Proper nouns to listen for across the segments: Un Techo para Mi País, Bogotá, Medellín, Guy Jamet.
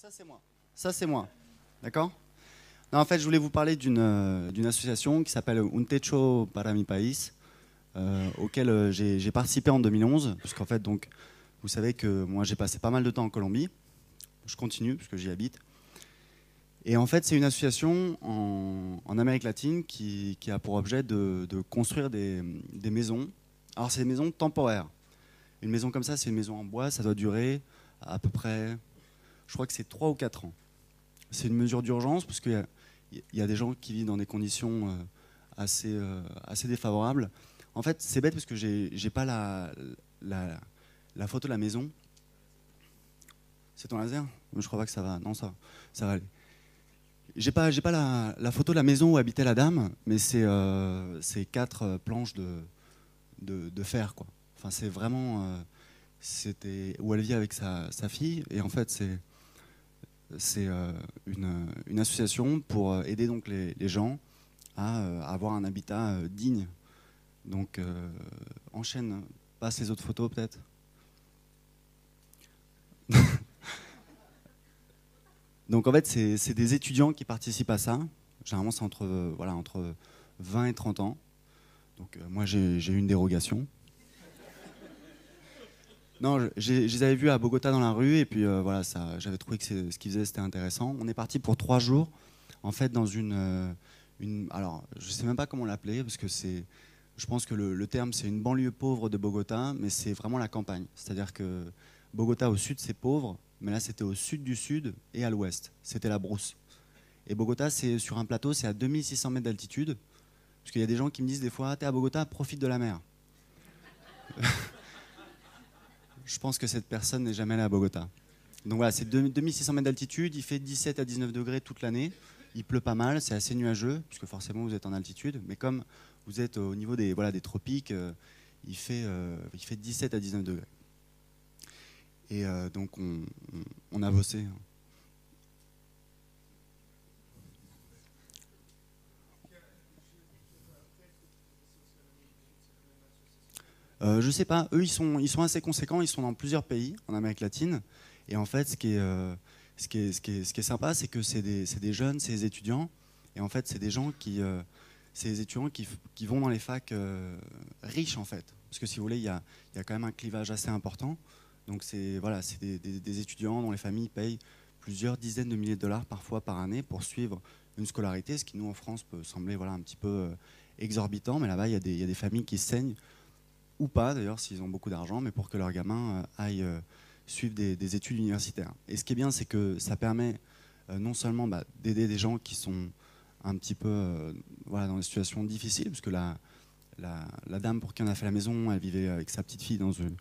Donc ça, c'est moi. Ça, c'est moi. D'accord ? En fait, je voulais vous parler d'une association qui s'appelle Un Techo para Mi País, auquel j'ai participé en 2011, parce qu'en fait, donc, vous savez que moi, j'ai passé pas mal de temps en Colombie. Je continue, parce que j'y habite. Et en fait, c'est une association en Amérique latine qui a pour objet de construire des maisons. Alors, c'est des maisons temporaires. Une maison comme ça, c'est une maison en bois, ça doit durer à peu près, je crois que c'est 3 ou 4 ans. C'est une mesure d'urgence, parce qu'il y a des gens qui vivent dans des conditions assez défavorables. En fait, c'est bête, parce que j'ai pas la photo de la maison. C'est ton laser ? Je crois pas que ça va. Non, ça va aller. J'ai pas la photo de la maison où habitait la dame, mais c'est 4 planches de fer, quoi. Enfin, c'est vraiment... c'était où elle vit avec sa fille. Et en fait, c'est une association pour aider donc les gens à avoir un habitat digne. Donc enchaîne, passe les autres photos peut-être. Donc en fait, c'est des étudiants qui participent à ça. Généralement, c'est entre 20 et 30 ans. Donc moi, j'ai eu une dérogation. Non, je les avais vus à Bogotá dans la rue, et puis voilà, j'avais trouvé que ce qu'ils faisaient, c'était intéressant. On est parti pour 3 jours, en fait, dans alors, je sais même pas comment l'appeler, parce que je pense que le terme, c'est une banlieue pauvre de Bogotá, mais c'est vraiment la campagne. C'est-à-dire que Bogotá, au sud, c'est pauvre, mais là, c'était au sud du sud et à l'ouest. C'était la brousse. Et Bogotá, c'est sur un plateau, c'est à 2600 mètres d'altitude, parce qu'il y a des gens qui me disent des fois, ah, t'es à Bogotá, profite de la mer. Je pense que cette personne n'est jamais allée à Bogotá. Donc voilà, c'est 2600 mètres d'altitude, il fait 17 à 19 degrés toute l'année, il pleut pas mal, c'est assez nuageux, puisque forcément vous êtes en altitude, mais comme vous êtes au niveau des tropiques, il fait 17 à 19 degrés. Et donc on a bossé. Je sais pas, eux ils sont assez conséquents, ils sont dans plusieurs pays en Amérique latine, et en fait ce qui est sympa, c'est que c'est des jeunes, c'est des étudiants, et en fait c'est des gens qui vont dans les facs riches en fait, parce que si vous voulez il y a quand même un clivage assez important, donc c'est des étudiants dont les familles payent plusieurs dizaines de milliers de dollars parfois par année pour suivre une scolarité, ce qui nous en France peut sembler voilà, un petit peu exorbitant, mais là-bas il y a des familles qui saignent, ou pas d'ailleurs s'ils ont beaucoup d'argent, mais pour que leurs gamins aillent suivre des études universitaires. Et ce qui est bien, c'est que ça permet non seulement d'aider des gens qui sont un petit peu voilà, dans des situations difficiles, parce que la dame pour qui on a fait la maison, elle vivait avec sa petite fille dans une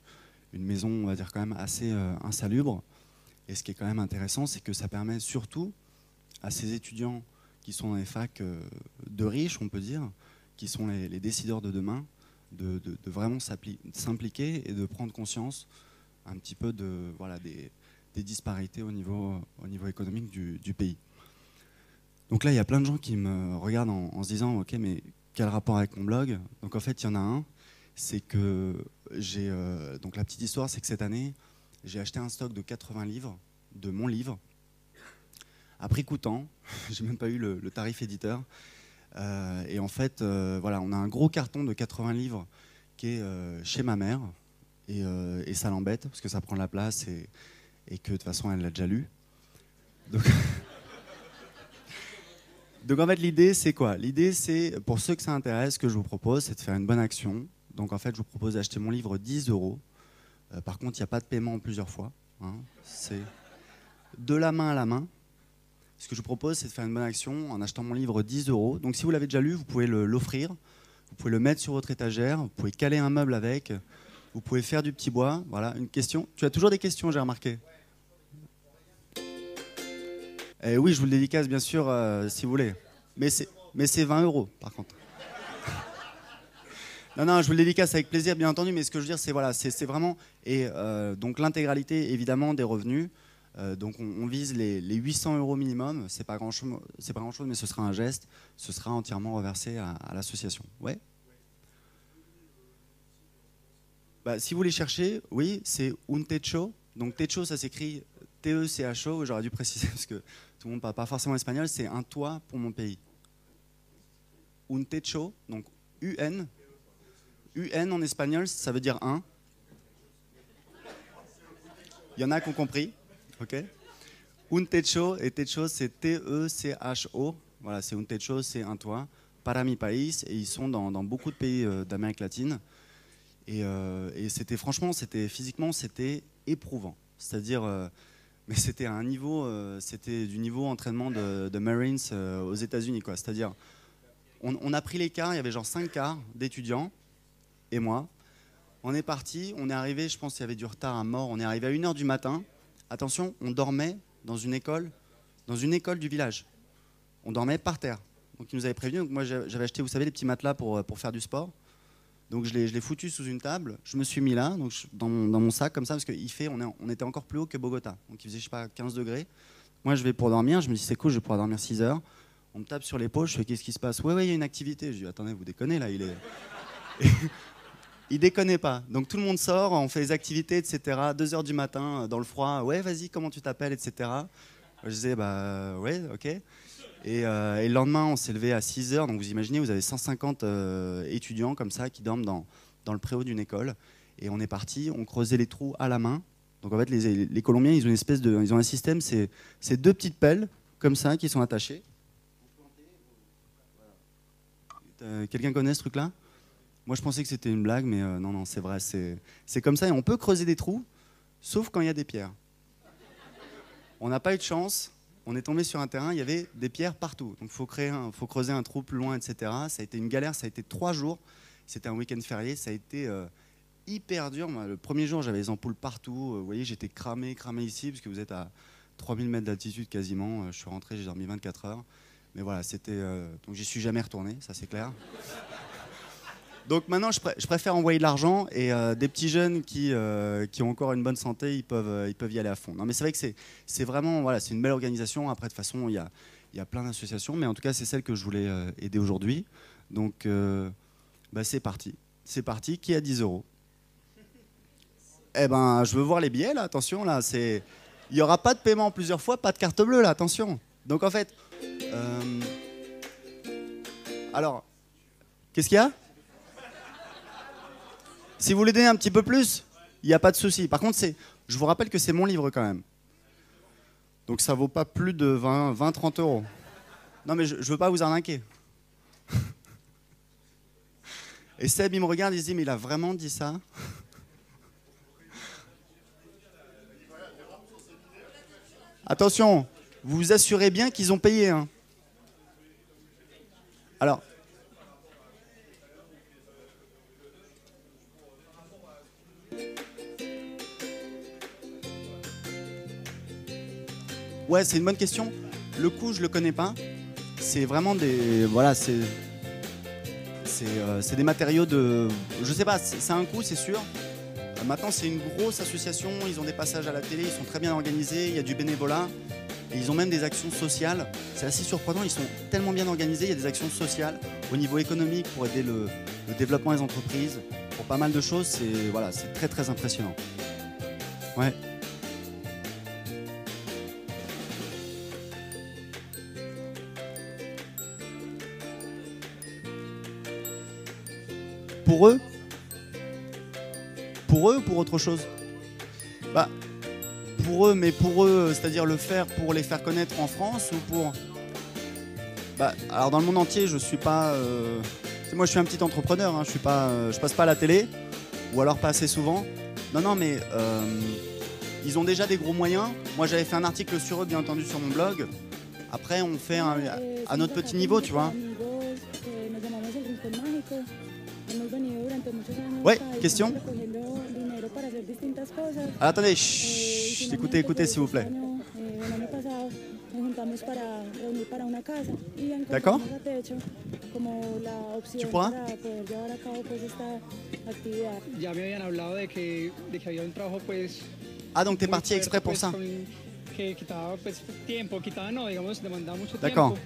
maison, on va dire quand même assez insalubre. Et ce qui est quand même intéressant, c'est que ça permet surtout à ces étudiants qui sont dans les facs de riches, on peut dire, qui sont les décideurs de demain, de vraiment s'impliquer et de prendre conscience un petit peu de, voilà, des disparités au niveau économique du pays. Donc là, il y a plein de gens qui me regardent en se disant « Ok, mais quel rapport avec mon blog ?» Donc en fait, il y en a un, c'est que j'ai... donc la petite histoire, c'est que cette année, j'ai acheté un stock de 80 livres, de mon livre, à prix coûtant, j'ai même pas eu le tarif éditeur. Et en fait, voilà, on a un gros carton de 80 livres qui est chez ma mère, et ça l'embête parce que ça prend de la place et que de toute façon elle l'a déjà lu. Donc, donc en fait l'idée c'est quoi? L'idée c'est, pour ceux que ça intéresse, ce que je vous propose c'est de faire une bonne action. Donc en fait je vous propose d'acheter mon livre 10 €. Par contre il n'y a pas de paiement en plusieurs fois, hein. C'est de la main à la main. Ce que je vous propose, c'est de faire une bonne action en achetant mon livre 10 €. Donc si vous l'avez déjà lu, vous pouvez l'offrir, vous pouvez le mettre sur votre étagère, vous pouvez caler un meuble avec, vous pouvez faire du petit bois. Voilà, une question. Tu as toujours des questions, j'ai remarqué. Et oui, je vous le dédicace, bien sûr, si vous voulez. Mais c'est 20 € par contre. Non, je vous le dédicace avec plaisir, bien entendu, mais ce que je veux dire, c'est voilà, c'est vraiment... Et donc l'intégralité, évidemment, des revenus. Donc on vise les 800 € minimum, c'est pas grand-chose, mais ce sera un geste, ce sera entièrement reversé à l'association. Ouais. Si vous les cherchez, oui, c'est Un Techo. Donc Techo, ça s'écrit T-E-C-H-O, j'aurais dû préciser parce que tout le monde ne parle pas forcément espagnol, c'est un toit pour mon pays. Un techo, donc U-N. UN en espagnol, ça veut dire un. Il y en a qui ont compris. Ok. Un techo, et techo c'est T-E-C-H-O. Voilà, c'est un techo, c'est un toit. Para mi país, et ils sont dans beaucoup de pays d'Amérique latine. Et c'était franchement, physiquement, c'était éprouvant. C'est-à-dire, mais c'était à un niveau, c'était du niveau entraînement de Marines aux États-Unis, quoi. C'est-à-dire, on a pris les cars, il y avait genre 5 cars d'étudiants et moi. On est parti, on est arrivé, je pense qu'il y avait du retard à mort, on est arrivé à 1h du matin. Attention, on dormait dans une école du village. On dormait par terre. Donc ils nous avaient prévenus, donc moi j'avais acheté, vous savez, les petits matelas pour faire du sport. Donc je l'ai foutu sous une table, je me suis mis là, donc dans mon sac comme ça, parce qu'on était encore plus haut que Bogota, donc il faisait je sais pas 15 degrés. Moi je vais pour dormir, je me dis c'est cool, je vais pouvoir dormir 6 heures. On me tape sur l'épaule, je fais qu'est-ce qui se passe? Ouais, il y a une activité. Je dis attendez, vous déconnez là, il déconne pas. Donc tout le monde sort, on fait les activités, etc. 2 heures du matin, dans le froid, ouais vas-y, comment tu t'appelles, etc. Je disais bah ouais, ok. Et le lendemain, on s'est levé à 6 heures. Donc vous imaginez, vous avez 150 étudiants comme ça qui dorment dans le préau d'une école. Et on est parti, on creusait les trous à la main. Donc en fait, les Colombiens, ils ont un système, c'est 2 petites pelles comme ça qui sont attachées. Quelqu'un connaît ce truc-là? Moi, je pensais que c'était une blague, mais non, c'est vrai. C'est comme ça et on peut creuser des trous, sauf quand il y a des pierres. On n'a pas eu de chance. On est tombé sur un terrain, il y avait des pierres partout. Donc il faut creuser un trou plus loin, etc. Ça a été une galère, ça a été 3 jours. C'était un week-end férié, ça a été hyper dur. Moi, le premier jour, j'avais les ampoules partout. Vous voyez, j'étais cramé ici, parce que vous êtes à 3000 mètres d'altitude quasiment. Je suis rentré, j'ai dormi 24 heures. Mais voilà, c'était... Donc j'y suis jamais retourné, ça c'est clair. Donc maintenant, je préfère envoyer de l'argent et des petits jeunes qui ont encore une bonne santé, ils peuvent y aller à fond. Non, mais c'est vrai que c'est vraiment, voilà, c'est une belle organisation. Après, de toute façon, il y a plein d'associations, mais en tout cas, c'est celle que je voulais aider aujourd'hui. Donc, bah, c'est parti. C'est parti. Qui a 10 euros? Eh ben, je veux voir les billets, là. Attention, là, il n'y aura pas de paiement plusieurs fois, pas de carte bleue, là. Attention. Donc, en fait... Alors, qu'est-ce qu'il y a? Si vous voulez donner un petit peu plus, il n'y a pas de souci. Par contre, je vous rappelle que c'est mon livre quand même. Donc ça ne vaut pas plus de 20-30 euros. Non mais je ne veux pas vous arnaquer. Et Seb, il me regarde, il se dit, mais il a vraiment dit ça? Attention, vous vous assurez bien qu'ils ont payé. Hein. Alors... Ouais, c'est une bonne question. Le coût, je le connais pas. C'est vraiment des... Voilà, c'est des matériaux de... Je sais pas, c'est un coût, c'est sûr. Maintenant, c'est une grosse association. Ils ont des passages à la télé, ils sont très bien organisés. Il y a du bénévolat. Et ils ont même des actions sociales. C'est assez surprenant, ils sont tellement bien organisés. Il y a des actions sociales au niveau économique pour aider le développement des entreprises. Pour pas mal de choses, c'est voilà, c'est très très impressionnant. Ouais. Pour eux ou pour autre chose? Bah, pour eux, mais pour eux, c'est-à-dire le faire pour les faire connaître en France ou pour... Bah, alors dans le monde entier, je suis pas... Moi, je suis un petit entrepreneur, hein, je passe pas à la télé, ou alors pas assez souvent. Non, non, mais ils ont déjà des gros moyens. Moi, j'avais fait un article sur eux, bien entendu, sur mon blog. Après, on fait à notre petit niveau, tu vois. Ouais, question? Alors, attendez, chut, écoutez s'il vous plaît. D'accord? Tu pourras? Ah, donc t'es parti exprès pour ça? D'accord.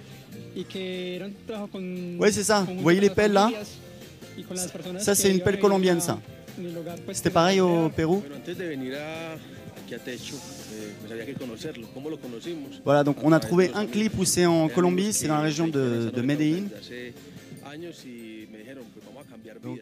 Oui, c'est ça. Vous voyez les pelles là? Ça, c'est une pelle colombienne, ça. C'était pareil au Pérou? qui a techo, vous avez que connaître. Comment le connaissons? Voilà, donc on a trouvé un clip où c'est en Colombie, c'est dans la région de Medellín. Donc,